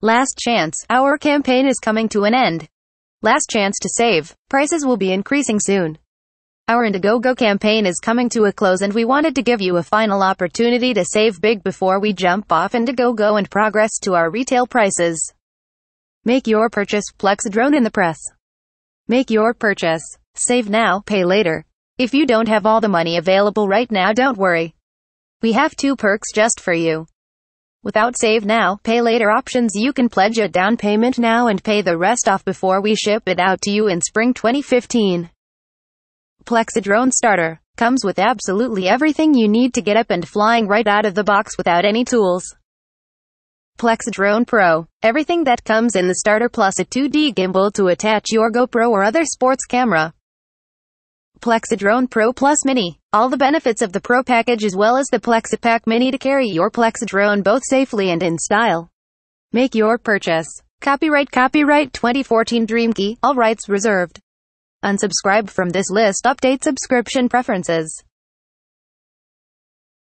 Last chance, our campaign is coming to an end. Last chance to save. Prices will be increasing soon. Our Indiegogo campaign is coming to a close and we wanted to give you a final opportunity to save big before we jump off Indiegogo and progress to our retail prices. Make your purchase, PlexiDrone in the press. Make your purchase. Save now, pay later. If you don't have all the money available right now, don't worry. We have two perks just for you. Without save now, pay later options, you can pledge a down payment now and pay the rest off before we ship it out to you in spring 2015. PlexiDrone Starter comes with absolutely everything you need to get up and flying right out of the box without any tools. PlexiDrone Pro. Everything that comes in the starter plus a 2D gimbal to attach your GoPro or other sports camera. PlexiDrone Pro Plus Mini. All the benefits of the Pro package as well as the PlexiPack Mini to carry your PlexiDrone both safely and in style. Make your purchase. Copyright 2014 DreamQii, all rights reserved. Unsubscribe from this list. Update subscription preferences.